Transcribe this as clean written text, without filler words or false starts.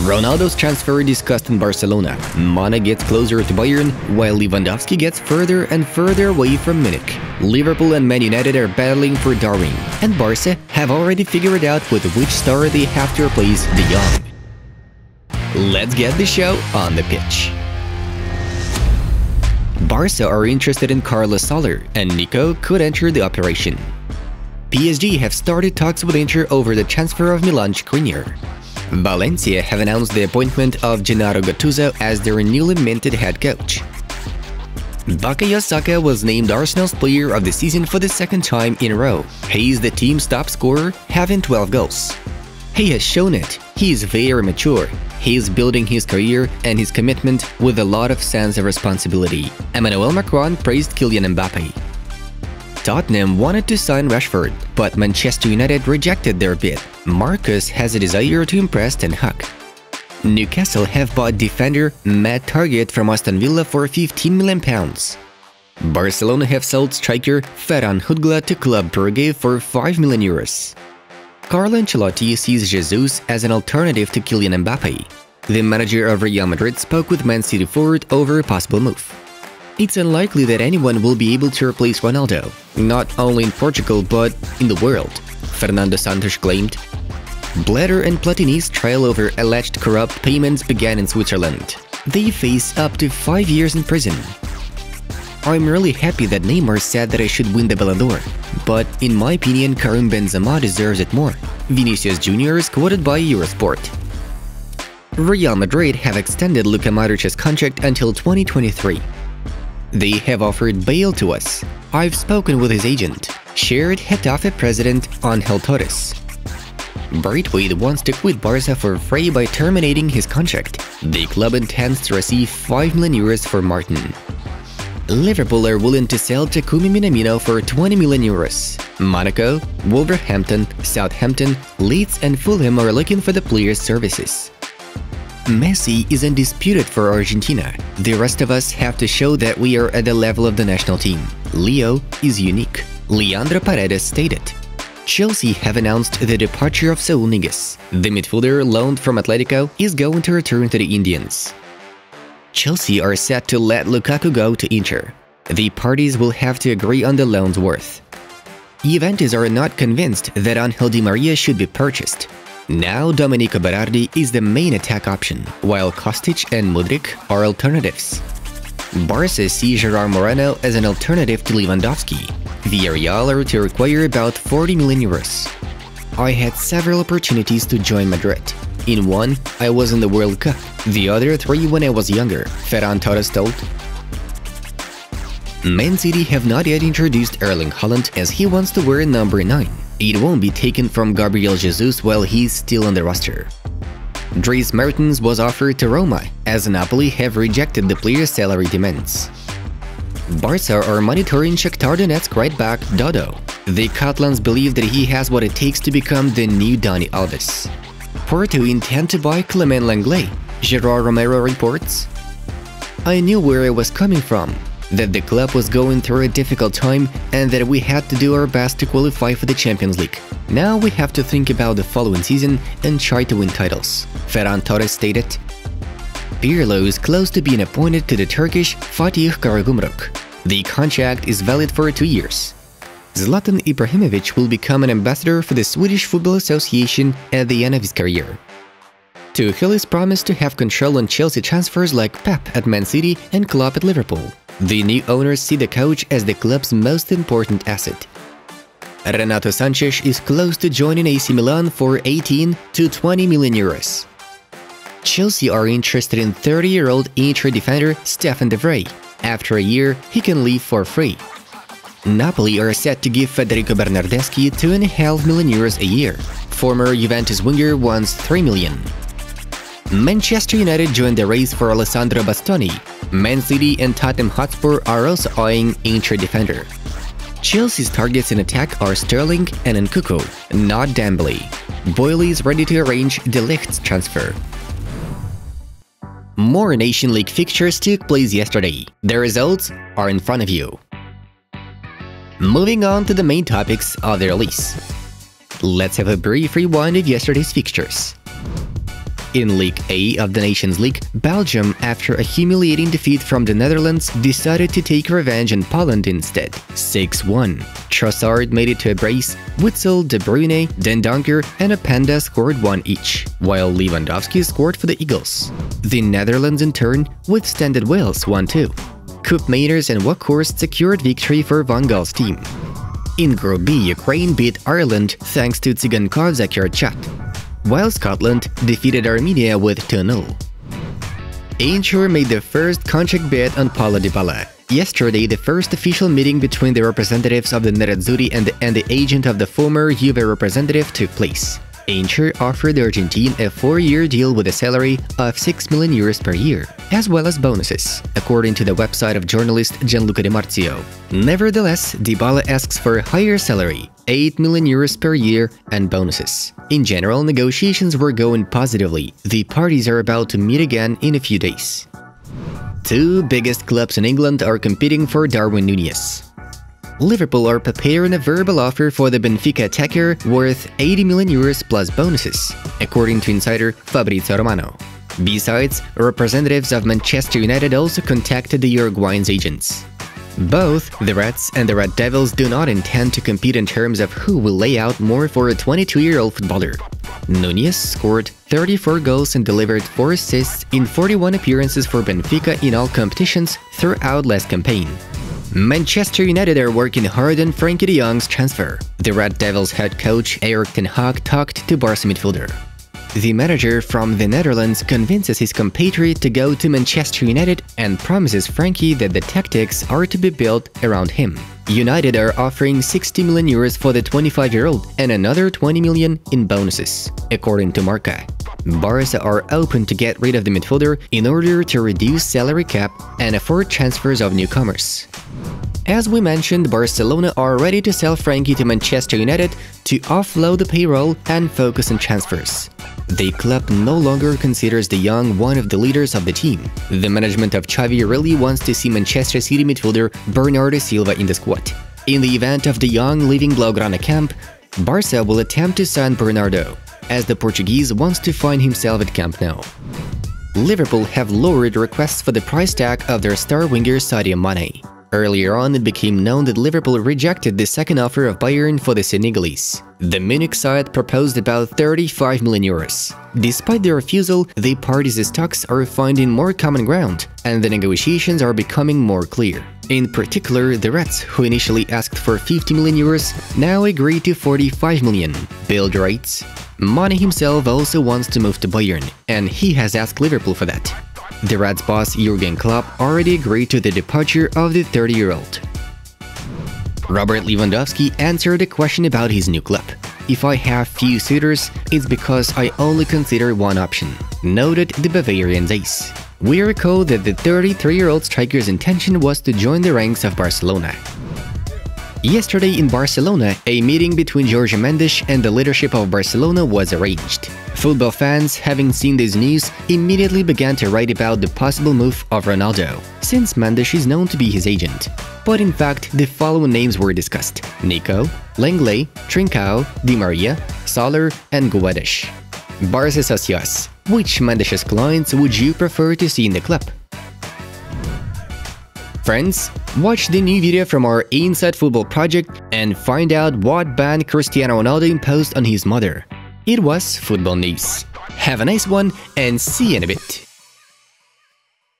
Ronaldo's transfer discussed in Barcelona, Mane gets closer to Bayern, while Lewandowski gets further and further away from Munich. Liverpool and Man United are battling for Darwin, and Barca have already figured out with which star they have to replace De Jong. Let's get the show on the pitch. Barca are interested in Carlos Soler, and Nico could enter the operation. PSG have started talks with Inter over the transfer of Milan Skriniar. Valencia have announced the appointment of Gennaro Gattuso as their newly minted head coach. Bukayo Saka was named Arsenal's player of the season for the second time in a row. He is the team's top scorer, having 12 goals. He has shown it. He is very mature. He is building his career and his commitment with a lot of sense of responsibility. Emmanuel Macron praised Kylian Mbappé. Tottenham wanted to sign Rashford, but Manchester United rejected their bid. Marcus has a desire to impress Ten Hag. Newcastle have bought defender Matt Targett from Aston Villa for £15 million. Barcelona have sold striker Ferran Hugla to Club Brugge for €5 million. Carlo Ancelotti sees Jesus as an alternative to Kylian Mbappé. The manager of Real Madrid spoke with Man City forward over a possible move. It's unlikely that anyone will be able to replace Ronaldo, not only in Portugal but in the world, Fernando Santos claimed. Blatter and Platini's trial over alleged corrupt payments began in Switzerland. They face up to 5 years in prison. I'm really happy that Neymar said that I should win the Ballon d'Or, but in my opinion Karim Benzema deserves it more. Vinicius Jr. is quoted by Eurosport. Real Madrid have extended Luka Modric's contract until 2023. They have offered bail to us. I've spoken with his agent, shared Getafe president Ángel Torres. Braithwaite wants to quit Barca for free by terminating his contract. The club intends to receive €5 million for Martin. Liverpool are willing to sell Takumi Minamino for €20 million. Monaco, Wolverhampton, Southampton, Leeds and Fulham are looking for the player's services. Messi is undisputed for Argentina. The rest of us have to show that we are at the level of the national team. Leo is unique, Leandro Paredes stated. Chelsea have announced the departure of Saúl Ñíguez. The midfielder loaned from Atletico is going to return to the Indians. Chelsea are set to let Lukaku go to Inter. The parties will have to agree on the loan's worth. Juventus are not convinced that Ángel Di María should be purchased. Now Domenico Berardi is the main attack option, while Kostic and Mudryk are alternatives. Barca see Gerard Moreno as an alternative to Lewandowski. Villarreal are to require about €40 million. I had several opportunities to join Madrid. In one, I was in the World Cup, the other three when I was younger, Ferran Torres told. Man City have not yet introduced Erling Haaland as he wants to wear number 9. It won't be taken from Gabriel Jesus while he's still on the roster. Dries Mertens was offered to Roma, as Napoli have rejected the player's salary demands. Barca are monitoring Shakhtar Donetsk right back Dodo. The Catalans believe that he has what it takes to become the new Dani Alves. Porto intend to buy Clement Lenglet, Gerard Romero reports. I knew where I was coming from, that the club was going through a difficult time and that we had to do our best to qualify for the Champions League. Now we have to think about the following season and try to win titles, Ferran Torres stated. Pirlo is close to being appointed to the Turkish Fatih Karagümrük. The contract is valid for 2 years. Zlatan Ibrahimović will become an ambassador for the Swedish Football Association at the end of his career. Tuchel is promised to have control on Chelsea transfers like Pep at Man City and Klopp at Liverpool. The new owners see the coach as the club's most important asset. Renato Sanchez is close to joining AC Milan for €18 to €20 million. Chelsea are interested in 30-year-old Inter defender Stefan de Vrij. After a year, he can leave for free. Napoli are set to give Federico Bernardeschi €2.5 million a year. Former Juventus winger wants €3 million. Manchester United joined the race for Alessandro Bastoni. Man City and Tottenham Hotspur are also eyeing Inter defender. Chelsea's targets in attack are Sterling and Nkunku, not Dembélé. Boyle is ready to arrange De Ligt's transfer. More Nation League fixtures took place yesterday. The results are in front of you. Moving on to the main topics of the release. Let's have a brief rewind of yesterday's fixtures. In League A of the Nations League, Belgium, after a humiliating defeat from the Netherlands, decided to take revenge in Poland instead. 6-1. Trossard made it to a brace, Witzel, De Bruyne, Den Donker and Openda scored one each, while Lewandowski scored for the Eagles. The Netherlands in turn withstood Wales 1-2. Koop Meiners and Wakhourst secured victory for Van Gaal's team. In Group B, Ukraine beat Ireland thanks to Tsigankov's accurate shot, while Scotland defeated Armenia with 2-0. Ainsure made the first contract bid on Paulo Dybala. Yesterday, the first official meeting between the representatives of the Nerazzurri and the agent of the former Juve representative took place. Ainsure offered the Argentine a 4-year deal with a salary of 6 million euros per year, as well as bonuses, according to the website of journalist Gianluca Di Marzio. Nevertheless, Dybala asks for a higher salary, 8 million euros per year, and bonuses. In general, negotiations were going positively. The parties are about to meet again in a few days. Two biggest clubs in England are competing for Darwin Núñez. Liverpool are preparing a verbal offer for the Benfica attacker worth 80 million euros plus bonuses, according to insider Fabrizio Romano. Besides, representatives of Manchester United also contacted the Uruguayan's agents. Both the Reds and the Red Devils do not intend to compete in terms of who will lay out more for a 22-year-old footballer. Núñez scored 34 goals and delivered 4 assists in 41 appearances for Benfica in all competitions throughout last campaign. Manchester United are working hard on Frenkie de Jong's transfer. The Red Devils head coach Erik ten Hag talked to Barca midfielder. The manager from the Netherlands convinces his compatriot to go to Manchester United and promises Frenkie that the tactics are to be built around him. United are offering 60 million euros for the 25-year-old and another 20 million in bonuses, according to Marca. Barca are open to get rid of the midfielder in order to reduce salary cap and afford transfers of newcomers. As we mentioned, Barcelona are ready to sell Frenkie to Manchester United to offload the payroll and focus on transfers. The club no longer considers De Jong one of the leaders of the team. The management of Xavi really wants to see Manchester City midfielder Bernardo Silva in the squad. In the event of De Jong leaving Blaugrana camp, Barca will attempt to sign Bernardo, as the Portuguese wants to find himself at Camp Nou. Liverpool have lowered requests for the price tag of their star winger Sadio Mane. Earlier on, it became known that Liverpool rejected the second offer of Bayern for the Senegalese. The Munich side proposed about 35 million euros. Despite the refusal, the parties' stocks are finding more common ground, and the negotiations are becoming more clear. In particular, the Reds, who initially asked for 50 million euros, now agree to 45 million. Bild writes, Mane himself also wants to move to Bayern, and he has asked Liverpool for that. The Reds boss Jurgen Klopp already agreed to the departure of the 30-year-old. Robert Lewandowski answered a question about his new club. If I have few suitors, it's because I only consider one option, noted the Bavarian's ace. We recall that the 33-year-old striker's intention was to join the ranks of Barcelona. Yesterday in Barcelona, a meeting between Jorge Mendes and the leadership of Barcelona was arranged. Football fans, having seen this news, immediately began to write about the possible move of Ronaldo, since Mendes is known to be his agent. But in fact, the following names were discussed: Nico, Lenglet, Trincao, Di Maria, Soler and Guedes. Barça Socios, which Mendes' clients would you prefer to see in the club? Friends, watch the new video from our Inside Football project and find out what ban Cristiano Ronaldo imposed on his mother. It was football news. Have a nice one and see you in a bit.